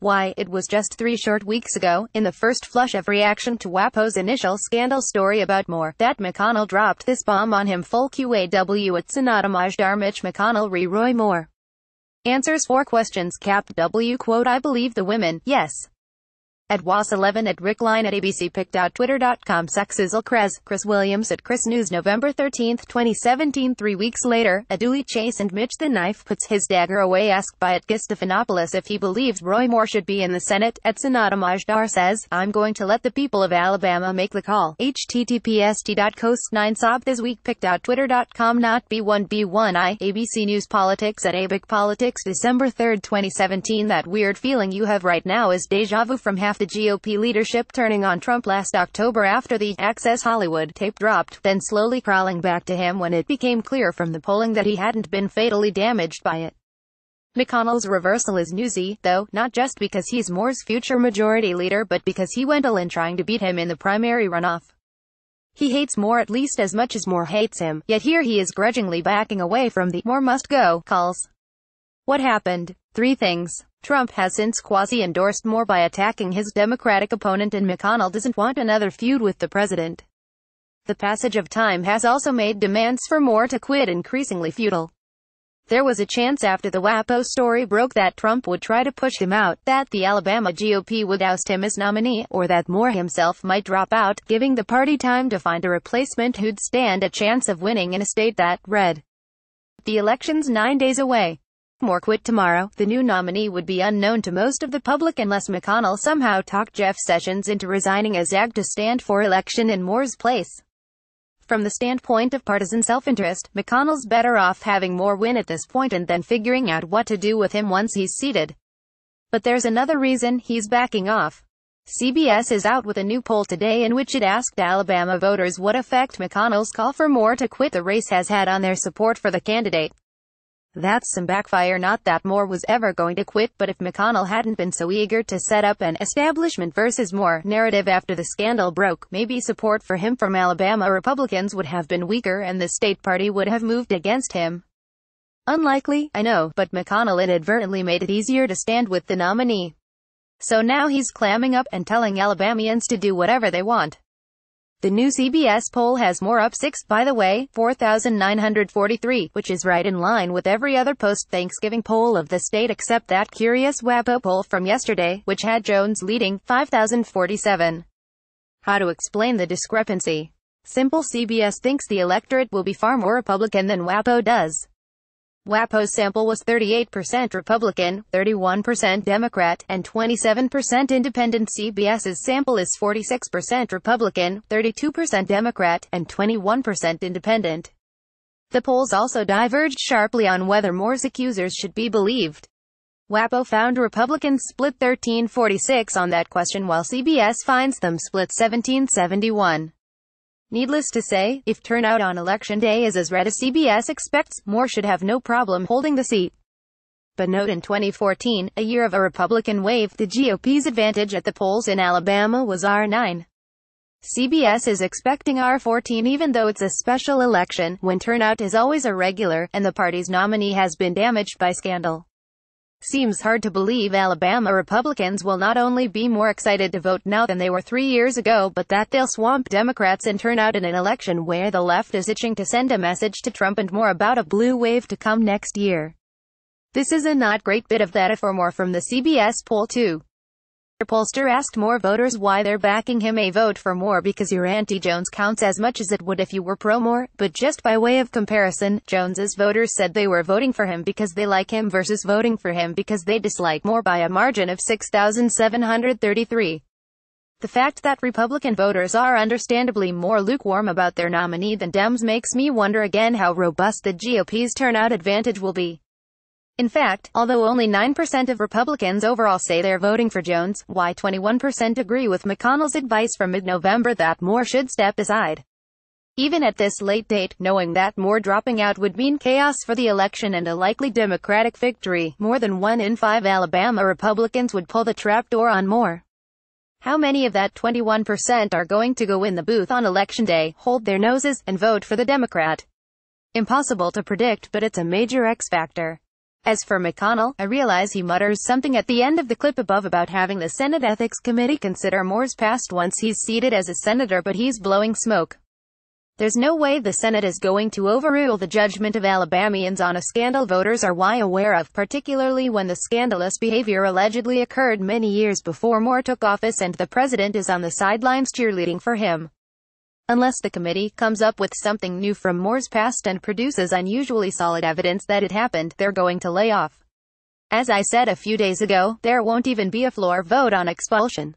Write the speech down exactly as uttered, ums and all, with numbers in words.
Why, it was just three short weeks ago, in the first flush of reaction to WaPo's initial scandal story about Moore, that McConnell dropped this bomb on him full Q A W at SenateMajLdr. Mitch McConnell re Roy Moore answers four questions capped W quote I believe the women, yes. At W A S eleven at rickklein at A B C pic dot twitter dot com Sexizzle Krez, Chris Williams at chrisnews November thirteenth twenty seventeen Three weeks later, a Dewey Chase and Mitch the Knife puts his dagger away asked by at GStephanopoulos if he believes Roy Moore should be in the Senate, at sanatomajdar says, I'm going to let the people of Alabama make the call. H T T P S T dot coast nine sob this week pic dot twitter dot com not B one B one I, A B C News Politics at A B C Politics December third twenty seventeen That weird feeling you have right now is deja vu from half the G O P leadership turning on Trump last October after the Access Hollywood tape dropped, then slowly crawling back to him when it became clear from the polling that he hadn't been fatally damaged by it. McConnell's reversal is newsy, though, not just because he's Moore's future majority leader but because he went all in trying to beat him in the primary runoff. He hates Moore at least as much as Moore hates him, yet here he is grudgingly backing away from the Moore must go calls. What happened? Three things. Trump has since quasi-endorsed Moore by attacking his Democratic opponent, and McConnell doesn't want another feud with the president. The passage of time has also made demands for Moore to quit increasingly futile. There was a chance after the WaPo story broke that Trump would try to push him out, that the Alabama G O P would oust him as nominee, or that Moore himself might drop out, giving the party time to find a replacement who'd stand a chance of winning in a state that, read, the election's nine days away. Moore quit tomorrow, the new nominee would be unknown to most of the public unless McConnell somehow talked Jeff Sessions into resigning as A G to stand for election in Moore's place. From the standpoint of partisan self-interest, McConnell's better off having Moore win at this point and then figuring out what to do with him once he's seated. But there's another reason he's backing off. C B S is out with a new poll today in which it asked Alabama voters what effect McConnell's call for Moore to quit the race has had on their support for the candidate. That's some backfire. Not that Moore was ever going to quit, but if McConnell hadn't been so eager to set up an establishment versus Moore narrative after the scandal broke, maybe support for him from Alabama Republicans would have been weaker and the state party would have moved against him. Unlikely, I know, but McConnell inadvertently made it easier to stand with the nominee. So now he's clamming up and telling Alabamians to do whatever they want. The new C B S poll has Moore up six, by the way, four thousand nine hundred forty-three, which is right in line with every other post-Thanksgiving poll of the state except that curious WaPo poll from yesterday, which had Jones leading, five thousand forty-seven. How to explain the discrepancy? Simple. C B S thinks the electorate will be far more Republican than WaPo does. WaPo's sample was thirty-eight percent Republican, thirty-one percent Democrat, and twenty-seven percent Independent. CBS's sample is forty-six percent Republican, thirty-two percent Democrat, and twenty-one percent Independent. The polls also diverged sharply on whether Moore's accusers should be believed. WaPo found Republicans split thirteen forty-six on that question while C B S finds them split seventeen seventy-one. Needless to say, if turnout on Election Day is as red as C B S expects, Moore should have no problem holding the seat. But note, in twenty fourteen, a year of a Republican wave, the G O P's advantage at the polls in Alabama was R nine. C B S is expecting R fourteen even though it's a special election, when turnout is always irregular, and the party's nominee has been damaged by scandal. Seems hard to believe Alabama Republicans will not only be more excited to vote now than they were three years ago, but that they'll swamp Democrats and turn out in an election where the left is itching to send a message to Trump and Moore about a blue wave to come next year. This is a not great bit of data for Moore from the C B S poll too. The pollster asked Moore voters why they're backing him. A vote for Moore because your anti-Jones counts as much as it would if you were pro-Moore, but just by way of comparison, Jones's voters said they were voting for him because they like him versus voting for him because they dislike Moore by a margin of six thousand seven hundred thirty-three. The fact that Republican voters are understandably more lukewarm about their nominee than Dems makes me wonder again how robust the G O P's turnout advantage will be. In fact, although only nine percent of Republicans overall say they're voting for Jones, why twenty-one percent agree with McConnell's advice from mid-November that Moore should step aside. Even at this late date, knowing that Moore dropping out would mean chaos for the election and a likely Democratic victory, more than one in five Alabama Republicans would pull the trapdoor on Moore. How many of that twenty-one percent are going to go in the booth on Election Day, hold their noses, and vote for the Democrat? Impossible to predict, but it's a major X factor. As for McConnell, I realize he mutters something at the end of the clip above about having the Senate Ethics Committee consider Moore's past once he's seated as a senator, but he's blowing smoke. There's no way the Senate is going to overrule the judgment of Alabamians on a scandal voters are wide aware of, particularly when the scandalous behavior allegedly occurred many years before Moore took office and the president is on the sidelines cheerleading for him. Unless the committee comes up with something new from Moore's past and produces unusually solid evidence that it happened, they're going to lay off. As I said a few days ago, there won't even be a floor vote on expulsion.